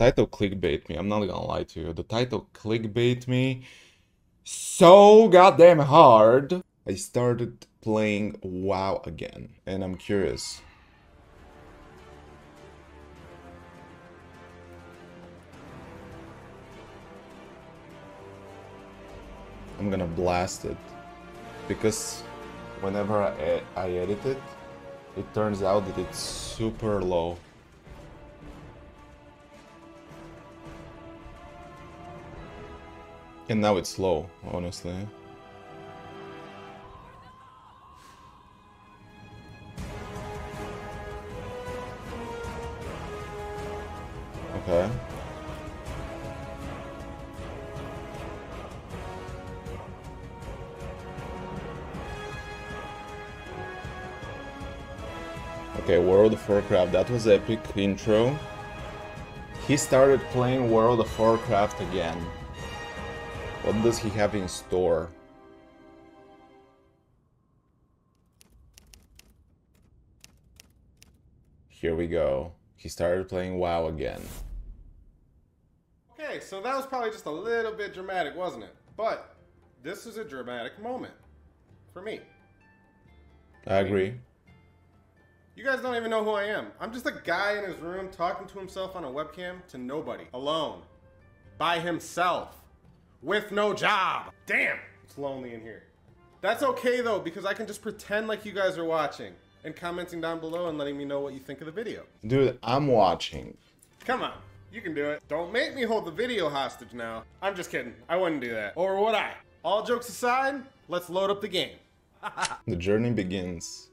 Title clickbait me, I'm not gonna lie to you. The title clickbait me so goddamn hard. I started playing WoW again, and I'm curious. I'm gonna blast it, because whenever I edit it, it turns out that it's super low. And now it's low, honestly. Okay. Okay, World of Warcraft, that was epic intro. He started playing World of Warcraft again. What does he have in store? Here we go. He started playing WoW again. Okay, so that was probably just a little bit dramatic, wasn't it? But this is a dramatic moment for me. I agree. You guys don't even know who I am. I'm just a guy in his room talking to himself on a webcam to nobody. Alone. By himself. With no job. Damn, it's lonely in here. That's okay though, because I can just pretend like you guys are watching and commenting down below and letting me know what you think of the video. Dude, I'm watching. Come on, you can do it. Don't make me hold the video hostage now. I'm just kidding, I wouldn't do that. Or would I? All jokes aside, let's load up the game. The journey begins.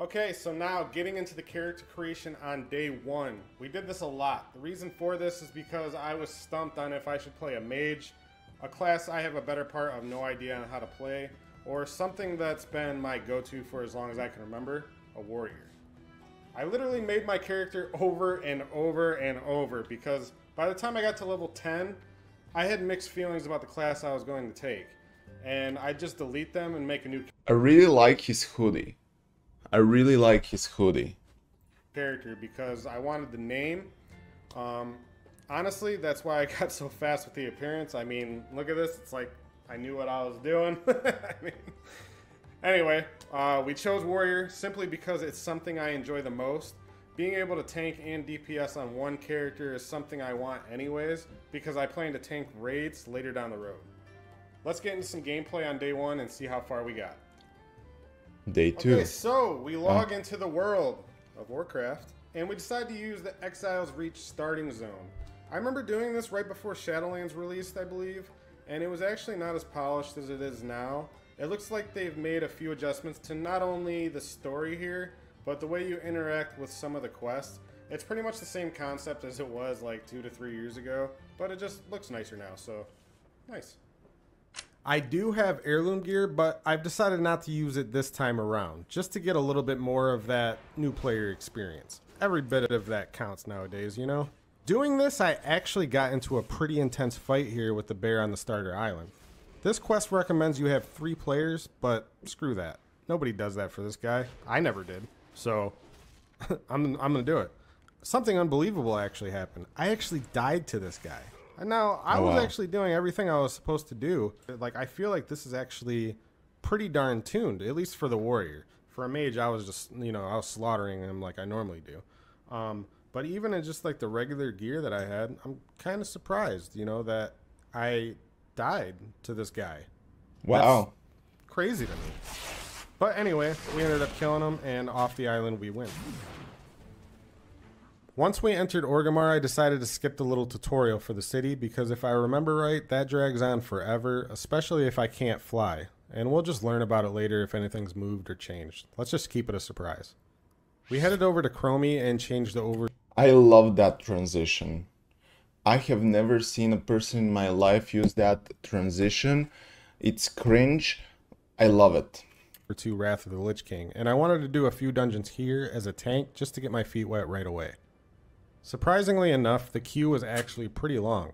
Okay, so now getting into the character creation on day one. We did this a lot. The reason for this is because I was stumped on if I should play a mage, a class I have a better part of no idea on how to play, or something that's been my go-to for as long as I can remember, a warrior. I literally made my character over and over and over because by the time I got to level 10, I had mixed feelings about the class I was going to take. And I just delete them and make a new character. I really like his hoodie. I really like his hoodie. Character because I wanted the name. Honestly, that's why I got so fast with the appearance. I mean, look at this. It's like I knew what I was doing. I mean, anyway, we chose warrior simply because it's something I enjoy the most. Being able to tank and DPS on one character is something I want anyways because I plan to tank raids later down the road. Let's get into some gameplay on day one and see how far we got. Day two. Okay, so we log into the World of Warcraft, and we decide to use the Exiles Reach starting zone. I remember doing this right before Shadowlands released, I believe, and it was actually not as polished as it is now. It looks like they've made a few adjustments to not only the story here, but the way you interact with some of the quests. It's pretty much the same concept as it was like 2 to 3 years ago, but it just looks nicer now, so nice. I do have heirloom gear, but I've decided not to use it this time around, just to get a little bit more of that new player experience. Every bit of that counts nowadays, you know? Doing this, I actually got into a pretty intense fight here with the bear on the starter island. This quest recommends you have 3 players, but screw that. Nobody does that for this guy. I never did, so I'm gonna do it. Something unbelievable actually happened. I actually died to this guy. Now, I was actually doing everything I was supposed to do. Like, I feel like this is actually pretty darn tuned, at least for the warrior. For a mage, I was just, you know, I was slaughtering him like I normally do. But even in just, like, the regular gear that I had, I'm kind of surprised, you know, that I died to this guy. Wow. That's crazy to me. But anyway, we ended up killing him, and off the island we went. Once we entered Orgrimmar, I decided to skip the little tutorial for the city because if I remember right, that drags on forever, especially if I can't fly. And we'll just learn about it later if anything's moved or changed. Let's just keep it a surprise. We headed over to Chromie and changed the over... I love that transition. I have never seen a person in my life use that transition. It's cringe. I love it. ...to Wrath of the Lich King, and I wanted to do a few dungeons here as a tank just to get my feet wet right away. Surprisingly enough, the queue was actually pretty long.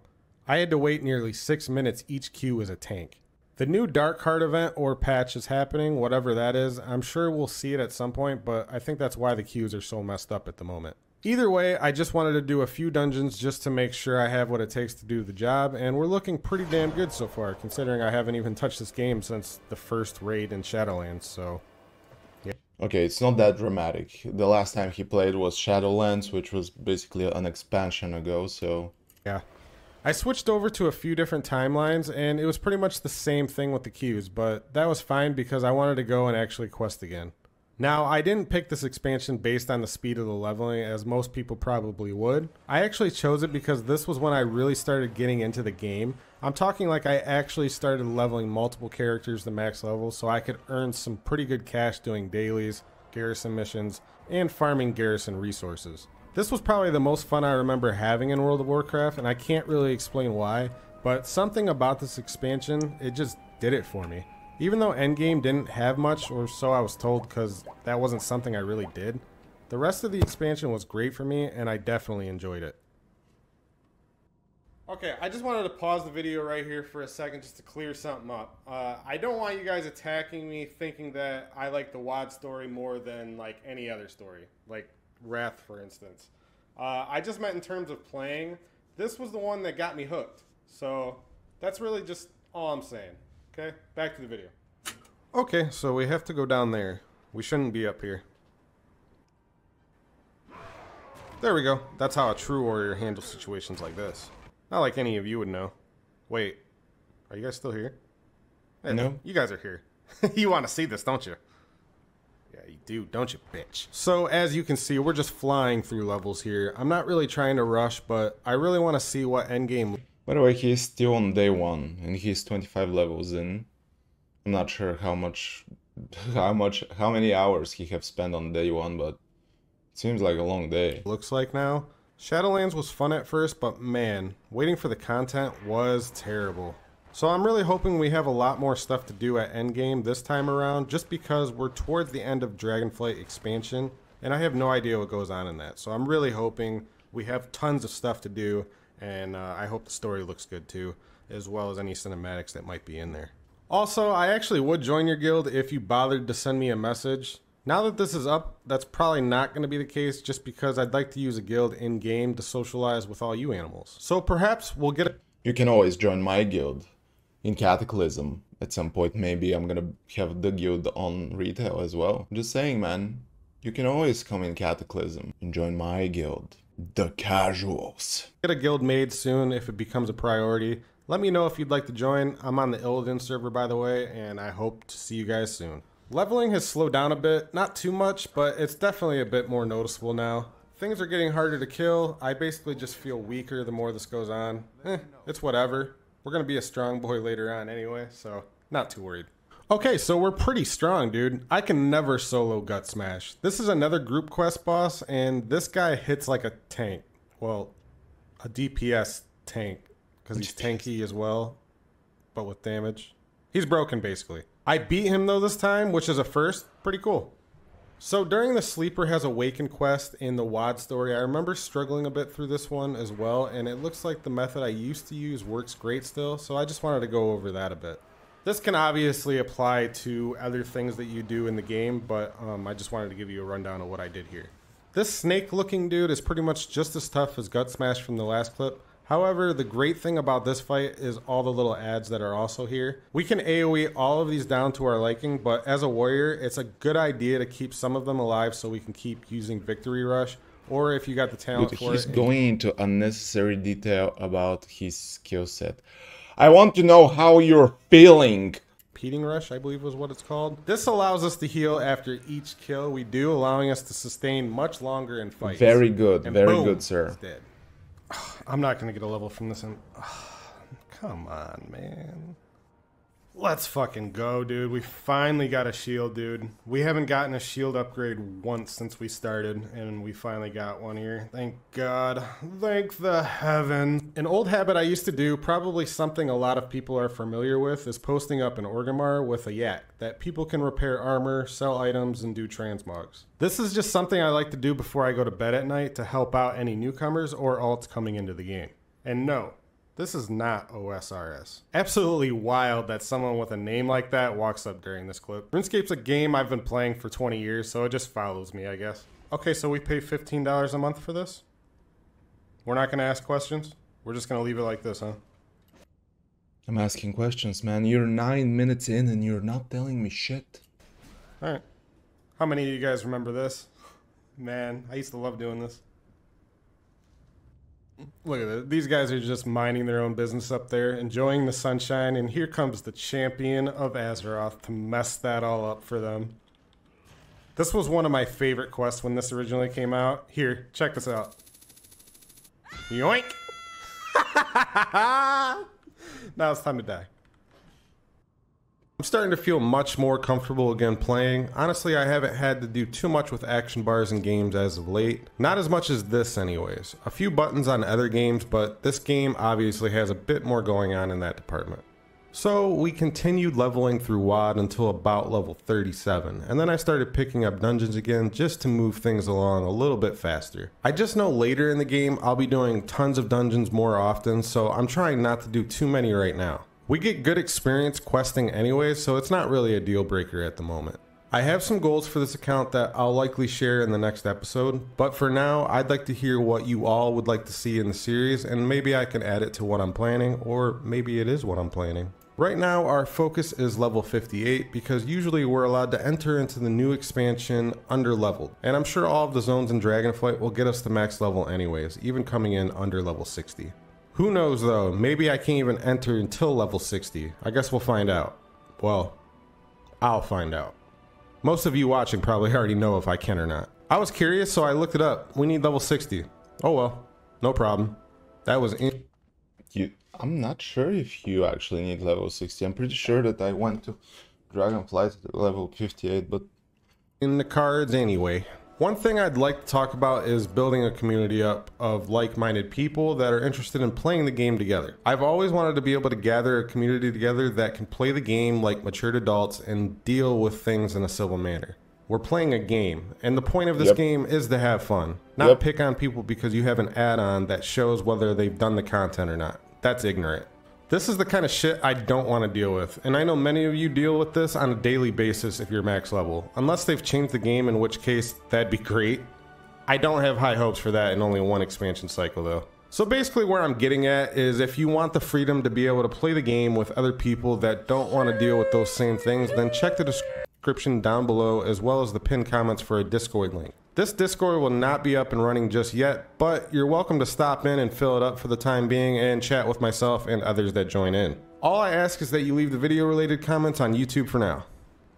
I had to wait nearly 6 minutes each queue as a tank. The new Dark Heart event or patch is happening, whatever that is. I'm sure we'll see it at some point, but I think that's why the queues are so messed up at the moment. Either way, I just wanted to do a few dungeons just to make sure I have what it takes to do the job, and we're looking pretty damn good so far, considering I haven't even touched this game since the first raid in Shadowlands, so... yeah. Okay, it's not that dramatic. The last time he played was Shadowlands, which was basically an expansion ago, so... yeah. I switched over to a few different timelines, and it was pretty much the same thing with the queues, but that was fine because I wanted to go and actually quest again. Now, I didn't pick this expansion based on the speed of the leveling, as most people probably would. I actually chose it because this was when I really started getting into the game. I'm talking like I actually started leveling multiple characters to max level, so I could earn some pretty good cash doing dailies, garrison missions, and farming garrison resources. This was probably the most fun I remember having in World of Warcraft, and I can't really explain why, but something about this expansion, it just did it for me. Even though endgame didn't have much, or so I was told, because that wasn't something I really did, the rest of the expansion was great for me, and I definitely enjoyed it. Okay, I just wanted to pause the video right here for a second just to clear something up. I don't want you guys attacking me thinking that I like the WoD story more than like any other story, like Wrath, for instance. I just meant in terms of playing. This was the one that got me hooked, so that's really just all I'm saying. Okay, back to the video. Okay, so we have to go down there. We shouldn't be up here. There we go. That's how a true warrior handles situations like this. Not like any of you would know. Wait, are you guys still here? Hey, no. You guys are here. You want to see this, don't you? Yeah, you do, don't you, bitch? So, as you can see, we're just flying through levels here. I'm not really trying to rush, but I really want to see what endgame... By the way, he is still on day 1, and he's 25 levels in. I'm not sure how many hours he have spent on day 1, but it seems like a long day. Looks like now. Shadowlands was fun at first, but man, waiting for the content was terrible. So I'm really hoping we have a lot more stuff to do at endgame this time around, just because we're towards the end of Dragonflight expansion, and I have no idea what goes on in that. So I'm really hoping we have tons of stuff to do. And I hope the story looks good too, as well as any cinematics that might be in there. Also, I actually would join your guild if you bothered to send me a message. Now that this is up, that's probably not going to be the case, just because I'd like to use a guild in-game to socialize with all you animals. So perhaps we'll get a... You can always join my guild in Cataclysm. At some point, maybe I'm going to have the guild on retail as well. Just saying, man. You can always come in Cataclysm and join my guild. The Casuals. Get a guild made soon if it becomes a priority. Let me know if you'd like to join. I'm on the Illidan server, by the way, and I hope to see you guys soon. Leveling has slowed down a bit. Not too much, but it's definitely a bit more noticeable now. Things are getting harder to kill. I basically just feel weaker the more this goes on. It's whatever. We're going to be a strong boy later on anyway, so not too worried. Okay, so we're pretty strong, dude. I can never solo Gut Smash. This is another group quest boss, and this guy hits like a tank. Well, a DPS tank, because he's tanky as well, but with damage. He's broken, basically. I beat him, though, this time, which is a first. Pretty cool. So during the Sleeper Has Awakened quest in the WoD story, I remember struggling a bit through this one as well, and it looks like the method I used to use works great still, so I just wanted to go over that a bit. This can obviously apply to other things that you do in the game, but I just wanted to give you a rundown of what I did here. This snake-looking dude is pretty much just as tough as Gut Smash from the last clip. However, the great thing about this fight is all the little ads that are also here. We can AoE all of these down to our liking, but as a warrior, it's a good idea to keep some of them alive so we can keep using Victory Rush, or if you got the talent for it. He's going into unnecessary detail about his skill set. I want to know how you're feeling. Healing Rush, I believe was what it's called. This allows us to heal after each kill we do, allowing us to sustain much longer in fights. Very good, and very boom, good, sir. Dead. I'm not going to get a level from this. Come on, man. Let's fucking go, dude. We finally got a shield, dude. We haven't gotten a shield upgrade once since we started, and we finally got one here. Thank God. Thank the heaven. An old habit I used to do, probably something a lot of people are familiar with, is posting up an Orgrimmar with a yak that people can repair armor, sell items, and do transmogs. This is just something I like to do before I go to bed at night to help out any newcomers or alts coming into the game. And no, this is not OSRS. Absolutely wild that someone with a name like that walks up during this clip. RuneScape's a game I've been playing for 20 years, so it just follows me, I guess. Okay, so we pay $15 a month for this? We're not going to ask questions? We're just going to leave it like this, huh? I'm asking questions, man. You're 9 minutes in and you're not telling me shit. Alright. How many of you guys remember this? Man, I used to love doing this. Look at this. These guys are just minding their own business up there, enjoying the sunshine, and here comes the champion of Azeroth to mess that all up for them. This was one of my favorite quests when this originally came out. Here, check this out. Yoink! Now it's time to die. I'm starting to feel much more comfortable again playing. Honestly, I haven't had to do too much with action bars in games as of late. Not as much as this anyways. A few buttons on other games, but this game obviously has a bit more going on in that department. So we continued leveling through WoD until about level 37, and then I started picking up dungeons again just to move things along a little bit faster. I just know later in the game I'll be doing tons of dungeons more often, so I'm trying not to do too many right now. We get good experience questing anyway, so it's not really a deal breaker at the moment. I have some goals for this account that I'll likely share in the next episode, but for now I'd like to hear what you all would like to see in the series, and maybe I can add it to what I'm planning, or maybe it is what I'm planning. Right now our focus is level 58 because usually we're allowed to enter into the new expansion under leveled, and I'm sure all of the zones in Dragonflight will get us to max level anyways, even coming in under level 60. Who knows though, maybe I can't even enter until level 60. I guess we'll find out. Well, I'll find out. Most of you watching probably already know if I can or not. I was curious, so I looked it up. We need level 60. Oh well, no problem. That was in... I'm not sure if you actually need level 60. I'm pretty sure that I went to Dragonflight at level 58, but... in the cards anyway. One thing I'd like to talk about is building a community up of like-minded people that are interested in playing the game together. I've always wanted to be able to gather a community together that can play the game like matured adults and deal with things in a civil manner. We're playing a game, and the point of this game is to have fun. Not pick on people because you have an add-on that shows whether they've done the content or not. That's ignorant. This is the kind of shit I don't want to deal with, and I know many of you deal with this on a daily basis if you're max level, unless they've changed the game, in which case that'd be great. I don't have high hopes for that in only one expansion cycle though. So basically where I'm getting at is if you want the freedom to be able to play the game with other people that don't want to deal with those same things, then check the description down below as well as the pinned comments for a Discord link. This Discord will not be up and running just yet, but you're welcome to stop in and fill it up for the time being and chat with myself and others that join in. All I ask is that you leave the video related comments on YouTube for now.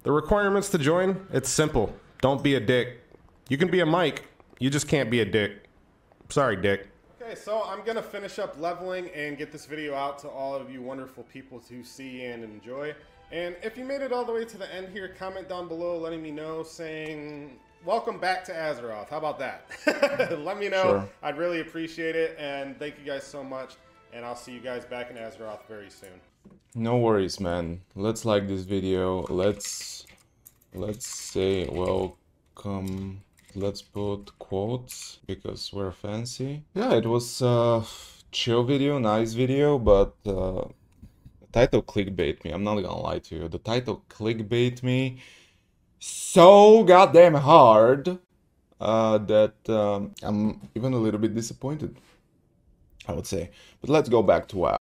The requirements to join, it's simple. Don't be a dick. You can be a mic, you just can't be a dick. Sorry, dick. Okay, so I'm gonna finish up leveling and get this video out to all of you wonderful people to see and enjoy. And if you made it all the way to the end here, comment down below letting me know, saying... welcome back to Azeroth. How about that? Let me know. Sure. I'd really appreciate it. And thank you guys so much. And I'll see you guys back in Azeroth very soon. No worries, man. Let's like this video. Let's say welcome. Let's put quotes because we're fancy. Yeah, it was a chill video, nice video, but the title clickbait me. I'm not gonna lie to you. The title clickbait me so goddamn hard that I'm even a little bit disappointed, I would say. But let's go back to WoD.